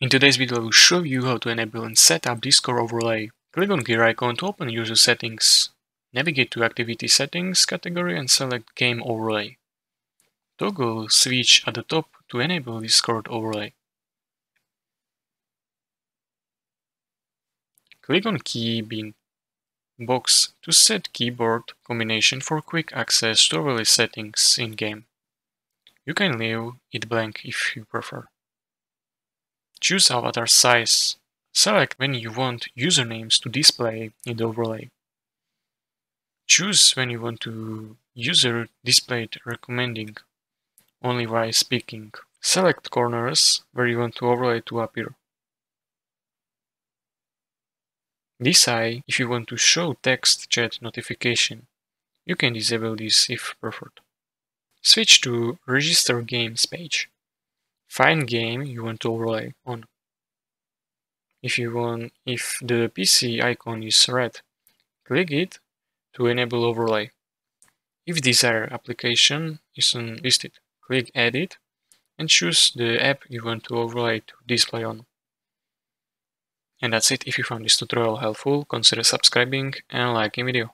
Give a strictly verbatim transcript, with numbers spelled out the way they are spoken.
In today's video I will show you how to enable and set up Discord overlay. Click on gear icon to open user settings. Navigate to activity settings category and select game overlay. Toggle switch at the top to enable Discord overlay. Click on keybind box to set keyboard combination for quick access to overlay settings in game. You can leave it blank if you prefer. Choose avatar size. Select when you want usernames to display in the overlay. Choose when you want to user displayed recommending, only while speaking. Select corners where you want to overlay to appear. Decide if you want to show text chat notification. You can disable this if preferred. Switch to Register Games page. Find game you want to overlay on. If you want, if the P C icon is red, click it to enable overlay. If desired application is unlisted, click Edit and choose the app you want to overlay to display on. And that's it. If you found this tutorial helpful, consider subscribing and liking the video.